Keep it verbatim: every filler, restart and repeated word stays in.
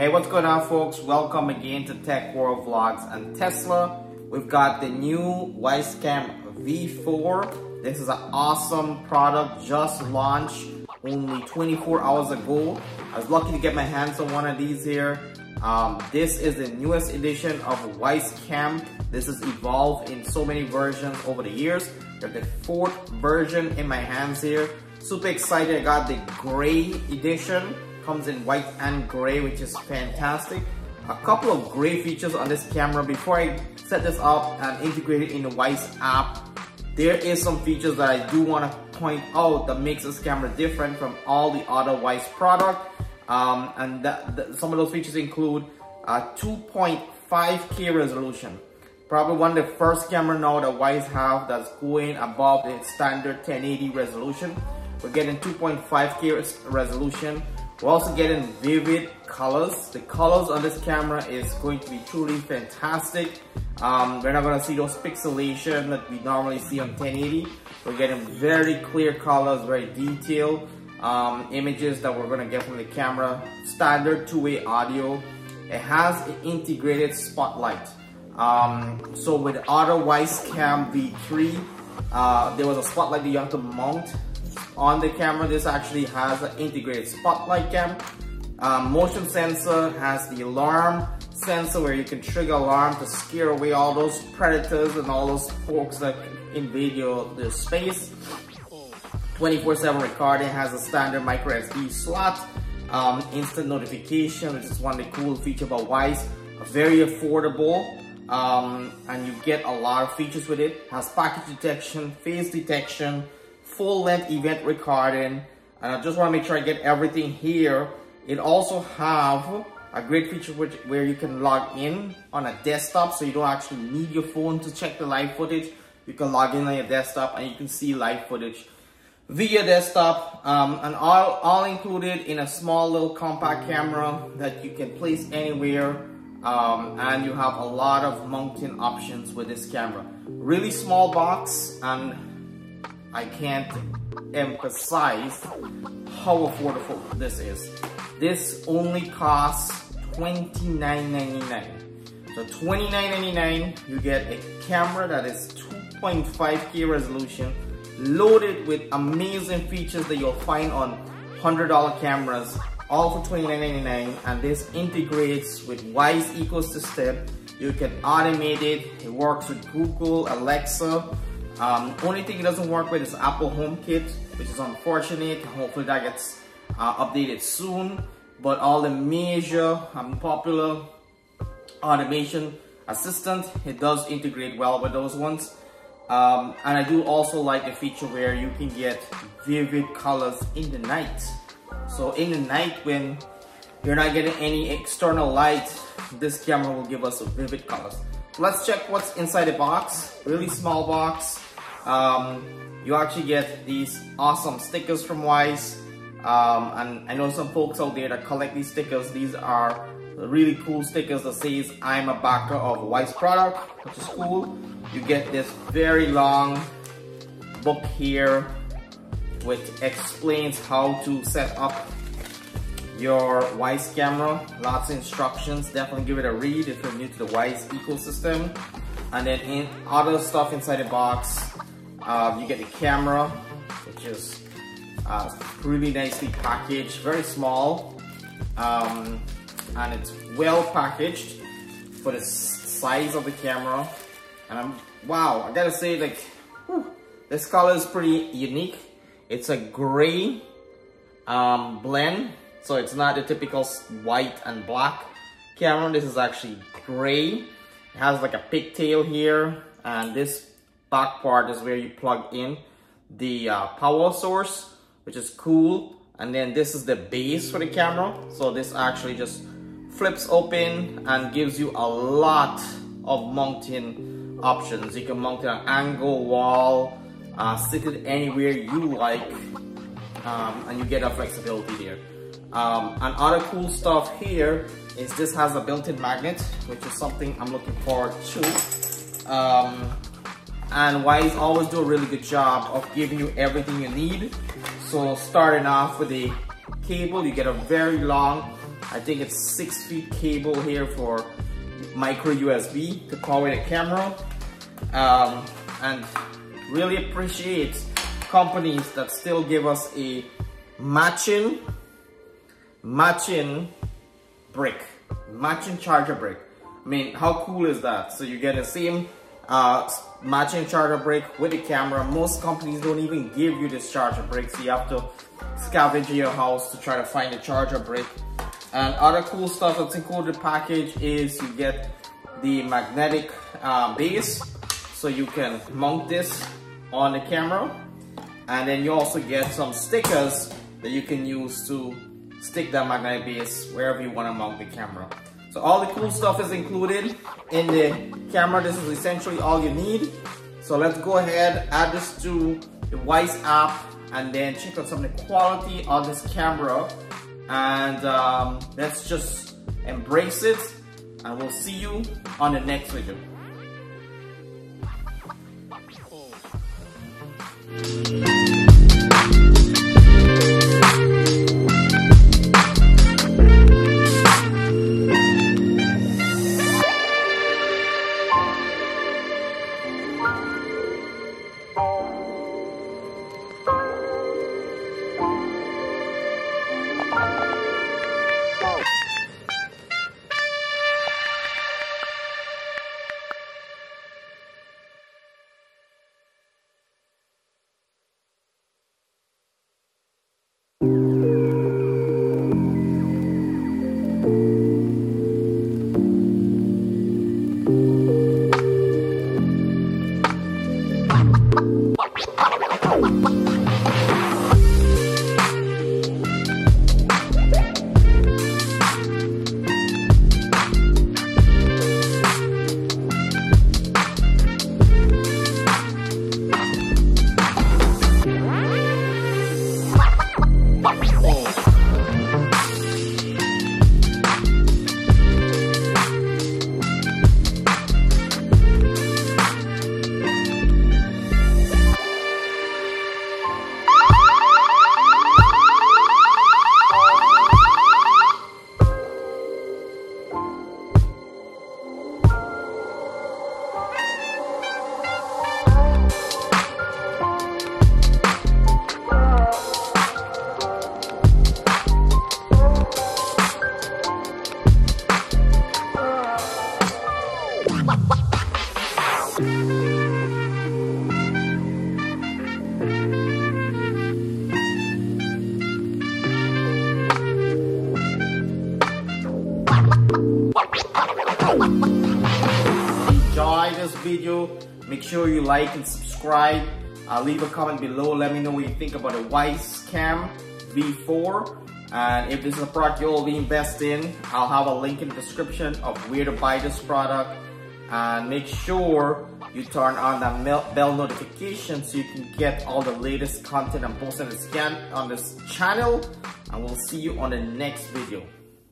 Hey, what's going on, folks? Welcome again to Tech World Vlogs on Tesla. We've got the new Wyze Cam V four. This is an awesome product, just launched only twenty-four hours ago. I was lucky to get my hands on one of these here. Um, this is the newest edition of Wyze Cam. This has evolved in so many versions over the years. There's the fourth version in my hands here. Super excited, I got the gray edition. Comes in white and gray, which is fantastic. A couple of great features on this camera. Before I set this up and integrate it in the Wyze app, there is some features that I do want to point out that makes this camera different from all the other Wyze product. Um, and that, that, some of those features include a two point five K resolution. Probably one of the first camera now that Wyze have that's going above the standard ten eighty resolution. We're getting two point five K resolution. We're also getting vivid colors. The colors on this camera is going to be truly fantastic. Um, we're not gonna see those pixelation that we normally see on ten eighty. We're getting very clear colors, very detailed um, images that we're gonna get from the camera. Standard two-way audio. It has an integrated spotlight. Um, so with other Wyze Cam V three, uh, there was a spotlight that you have to mount on the camera. This actually has an integrated spotlight cam. Uh, motion sensor, has the alarm sensor where you can trigger alarm to scare away all those predators and all those folks that invade your, your space. twenty-four seven recording, has a standard micro S D slot. Um, instant notification, which is one of the cool features about Wyze. Very affordable, um, and you get a lot of features with it. Has package detection, face detection, full-length event recording, and I just want to make sure I get everything here. It also have a great feature which, where you can log in on a desktop, so you don't actually need your phone to check the live footage. You can log in on your desktop and you can see live footage via desktop, um, and all, all included in a small little compact camera that you can place anywhere. Um, and you have a lot of mounting options with this camera. Really small box, and I can't emphasize how affordable this is. This only costs twenty-nine ninety-nine. So twenty-nine ninety-nine, you get a camera that is two point five K resolution, loaded with amazing features that you'll find on one hundred dollar cameras, all for twenty-nine ninety-nine. And this integrates with Wyze ecosystem. You can automate it. It works with Google Alexa. Um, only thing it doesn't work with is Apple HomeKit, which is unfortunate. Hopefully that gets uh, updated soon. But all the major um, popular automation assistant, it does integrate well with those ones. Um, and I do also like the feature where you can get vivid colors in the night. So in the night when you're not getting any external light, this camera will give us vivid colors. Let's check what's inside the box. Really small box. Um, you actually get these awesome stickers from Wyze. Um, and I know some folks out there that collect these stickers. These are really cool stickers that says I'm a backer of Wyze product, which is cool. You get this very long book here, which explains how to set up your Wyze camera. Lots of instructions. Definitely give it a read if you're new to the Wyze ecosystem. And then in other stuff inside the box, uh, you get the camera, which is uh, really nicely packaged, very small, um, and it's well packaged for the size of the camera. And I'm wow, I gotta say, like, whew, this color is pretty unique. It's a gray um, blend, so it's not the typical white and black camera. This is actually gray. It has like a pigtail here, and this back part is where you plug in the uh, power source, which is cool. And then this is the base for the camera. So this actually just flips open and gives you a lot of mounting options. You can mount it on angle, wall, Uh, stick it anywhere you like, um, and you get a flexibility there. Um, and other cool stuff here is this has a built-in magnet, which is something I'm looking forward to. Um, and Wyze always do a really good job of giving you everything you need. So starting off with a cable, you get a very long I think it's six feet cable here for micro U S B to power the camera. Um, and really appreciate companies that still give us a matching matching brick, matching charger brick. I mean, how cool is that? So you get the same uh, matching charger brick with the camera. Most companies don't even give you this charger brick, so you have to scavenge your house to try to find the charger brick. And other cool stuff that's included in the package is you get the magnetic uh, base, so you can mount this on the camera, and then you also get some stickers that you can use to stick that magnetic base wherever you want to mount the camera. So all the cool stuff is included in the camera. This is essentially all you need. So let's go ahead, add this to the Wyze app, and then check out some of the quality of this camera. And um, let's just embrace it, and we'll see you on the next video. Enjoy this video. Make sure you like and subscribe. Uh, leave a comment below. Let me know what you think about the Wyze Cam V four, and if this is a product you'll be investing in, I'll have a link in the description of where to buy this product. And make sure you turn on that bell notification so you can get all the latest content I'm posting on this channel. And we'll see you on the next video.